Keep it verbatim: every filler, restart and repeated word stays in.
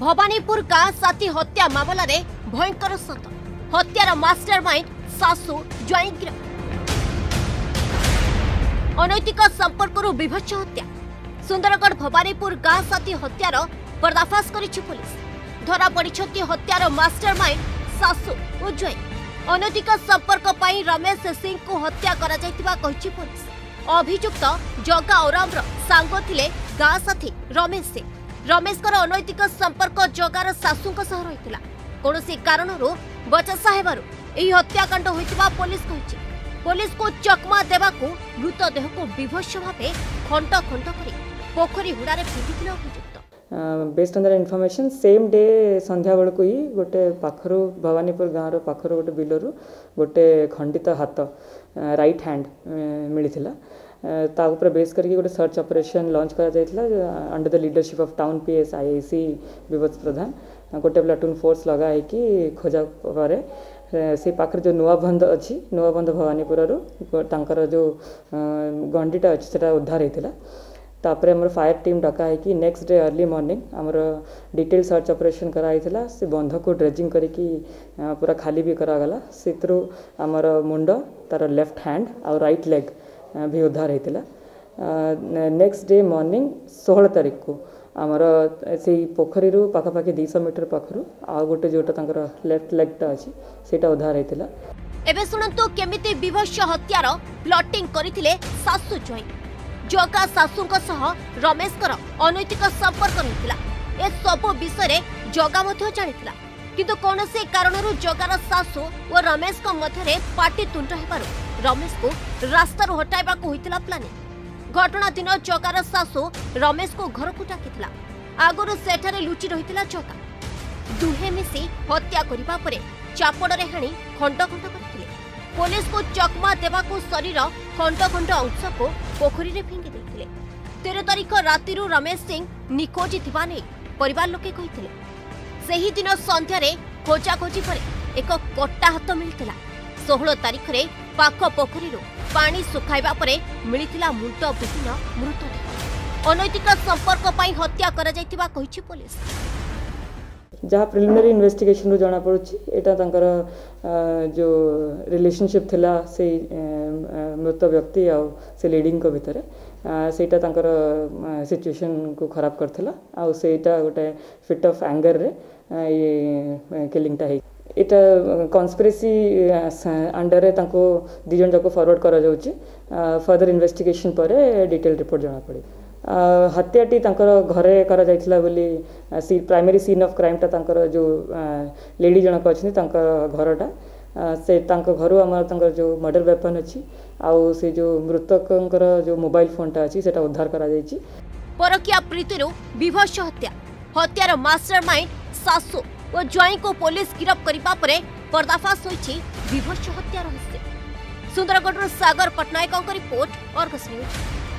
भवानीपुर का साथी हत्या मामला रे भयंकर सत हत्यार मास्टरमाइंड सासू ज्वाई गिरफ्तार। अनैतिक संपर्क विभत्स हत्या सुंदरगढ़ भवानीपुर गाँ साथी हत्यार पर्दाफाश करिछि पुलिस। धरा पड़िछति हत्यार मास्टरमाइंड सासू और ज्वाई। अनैतिक संपर्क पाई रमेश सिंह को हत्या करा जायतिबा कहिछि पुलिस। अभियुक्त जगा ओरामर सांग थिले गाँ साथी रमेश सिंह। रमेशकर अनैतिक संपर्क जगार सासू रही कौन कारण बचसा हत्याकांड होता पुलिस कही। पुलिस को चकमा देवा मृतदेह को विभत्स भाव खंड खंड कर पोखरी हुड़ा फेंकी अभियुक्त। Based on that information same day संध्या बेल को ही गोटे पाखर भवानीपुर गाँव पाखर गोटे बिलरु गोटे खंडित हाथ रईट हैंड मिलता ताऊपर बेस करके गोटे सर्च ऑपरेशन लॉन्च करा जायतिला under the leadership of town PS IIC विवत्स प्रधान गोटे प्लाटून फोर्स लगा है कि खोजा पर से पाखर जो नुआ बंध अच्छी नुआ बंध भवानीपुर तांकर जो गंडीटा अच्छी से उद्धार होता। तापर आम फायर टीम डका है कि नेक्स्ट डे अर्ली मॉर्निंग आमर डिटेल सर्च ऑपरेशन कराइला से बंध को ड्रेजिंग करके पूरा खाली भी करागला से आमर मुंड तार लेफ्ट हैंड आ राइट लेग भी उद्धार होता। नेक्स्ट डे मॉर्निंग सोलह तारीख को आमर से पोखरी पाखापाखि दुई सौ मीटर पाखर आ गोटे जोटा लेफ्ट लेगटा अच्छी से उद्धार होता। एबे सुनंतु केमिति विभत्स हत्यार प्लॉटिंग करथिले सासू ज्वाई। जगा सासू रमेशकर अनैतिक संपर्क नथिला। ए सब विषय जगा मध्य जानिथिला किंतु कौनसी कारण जगार सासू और रमेश मध्य पाटितुंड हेबार रमेश को रास्तार हटाइबा होता प्लानिंग। घटना दिन जगार सासू रमेश को घर को डाकिथिला। आगुरी सेठारे लुचि रही जगा। दुहे मिसी हत्या करिबा परे चापड़े हाणी खंड खंड करथिले। पुलिस को चकमा देवा को शरीर खंड खंड अंश को पोखरी रे फिंगी देथिले। तेरह तारीख राति रमेश सिंह निखोज थिबा नै परिवार लोके कहिथिले। सेही दिन संध्यारे खोजाखोजी पर एक कट्टा हाथ मिलथिला। सोलह तारीख रे पाख पोखरी पानी सुखाइबा परे मिलिथिला मुंड विहीन मृतदेह। अनैतिक संपर्क पाई हत्या करा जायतिबा कहिछि पुलिस। जहाँ प्रिलिमिनरी इन्वेस्टिगेशन जना पड़ुछि एटा तांकर जो रिलेशनशिप थिला से मृत व्यक्ति आ से लीडिंग को भितर सेटा तांकर सिचुएशन को खराब करथिला आ सेटा गोटे फिट ऑफ एंगर रे ये किलिंगटा है। एटा कन्स्पिरेसी अंडर रे तांको दी जन जाको फॉरवर्ड करा जाउची। फर्दर इन्वेस्टिगेशन पर डिटेल रिपोर्ट जना पड़ी। हत्याटी तांकर घरे करा जायतिला बोली सी प्राइमरी सीन ऑफ क्राइम टा तांकर जो लेडी जनक अछि तांकर घरटा से तांकर घरो हमर तांकर जो मर्डर वेपन अछि आउ से जो मृतकंकर जो मोबाइल फोन टा अछि सेटा उद्धार करा जायछि। परकिया प्रीतिरो विभत्स हत्या हत्यार मास्टरमाइंड सासू वो ज्वाई को पुलिस गिरफ्त करने पर पर्दाफाश होती विभत्स हत्या रहस्य। सुंदरगढ़ सागर पटनायकों की रिपोर्ट और अर्गस न्यूज।